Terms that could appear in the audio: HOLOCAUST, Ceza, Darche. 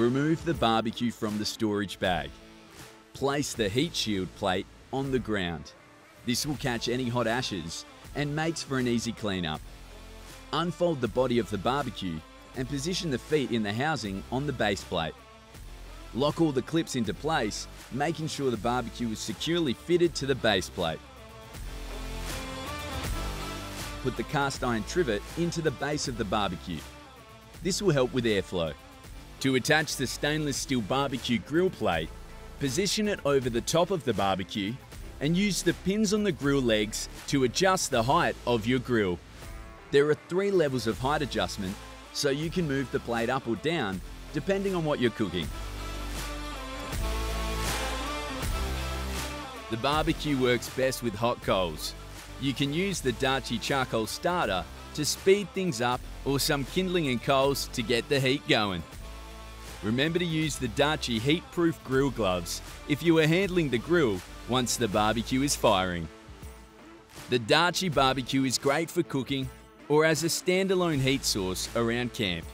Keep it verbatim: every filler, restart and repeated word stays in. Remove the barbecue from the storage bag. Place the heat shield plate on the ground. This will catch any hot ashes and makes for an easy cleanup. Unfold the body of the barbecue and position the feet in the housing on the base plate. Lock all the clips into place, making sure the barbecue is securely fitted to the base plate. Put the cast iron trivet into the base of the barbecue. This will help with airflow. To attach the stainless steel barbecue grill plate, position it over the top of the barbecue and use the pins on the grill legs to adjust the height of your grill. There are three levels of height adjustment, so you can move the plate up or down depending on what you're cooking. The barbecue works best with hot coals. You can use the Darche charcoal starter to speed things up, or some kindling and coals to get the heat going. Remember to use the Darche heat-proof grill gloves if you are handling the grill once the barbecue is firing. The Darche barbecue is great for cooking or as a standalone heat source around camp.